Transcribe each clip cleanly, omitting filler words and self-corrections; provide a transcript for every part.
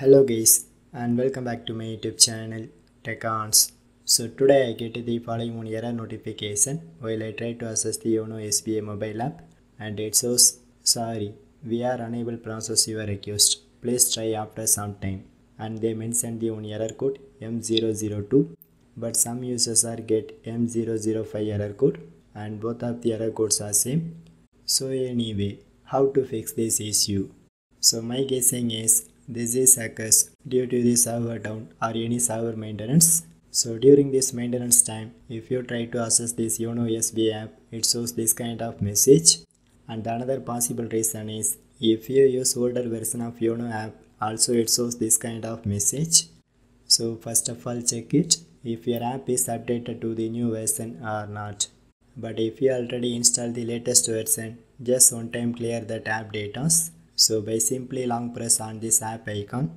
Hello guys, and welcome back to my YouTube channel Teconz. So today I get the following one error notification while I try to access the Yono SBA mobile app, and it says, sorry, we are unable to process your request. Please try after some time. And they mentioned the one error code M002, but some users are get M005 error code, and both of the error codes are same. So anyway, how to fix this issue? So my guessing is this is occurs due to the server down or any server maintenance. So during this maintenance time, if you try to access this Yono SBI app, it shows this kind of message. And another possible reason is if you use older version of Yono app, also it shows this kind of message. So first of all, check it if your app is updated to the new version or not. But if you already installed the latest version, just one time clear the app data. So by simply long press on this app icon,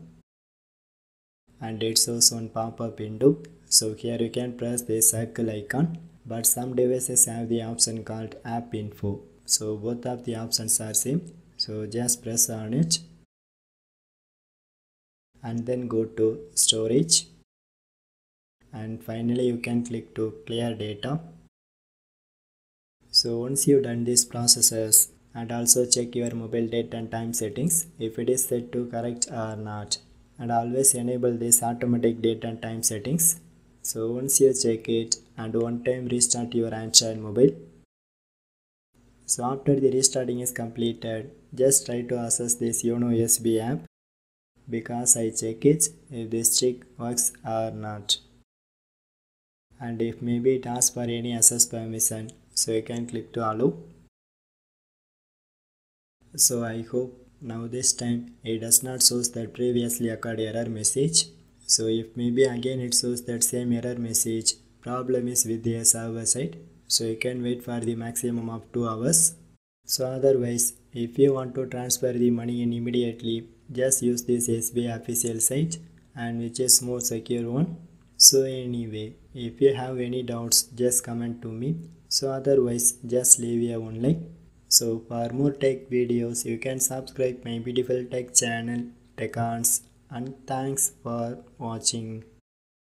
and it shows one pop-up window. So here you can press this circle icon, but some devices have the option called app info. So both of the options are same. So just press on it and then go to storage, and finally you can click to clear data. So once you've done these processes, and also check your mobile date and time settings if it is set to correct or not, and always enable this automatic date and time settings. So once you check it, and one time restart your Android mobile. So after the restarting is completed, just try to access this Yono SBI app, because I check it if this trick works or not, and if maybe it asks for any access permission, so you can click to allow. So I hope now this time it does not shows that previously occurred error message. So if maybe again it shows that same error message, problem is with the server side. So you can wait for the maximum of 2 hours. So otherwise, if you want to transfer the money in immediately, just use this SBI official site, and which is more secure one. So anyway, if you have any doubts, just comment to me. So otherwise, just leave a one like. So for more tech videos, you can subscribe my beautiful tech channel Teconz, and thanks for watching.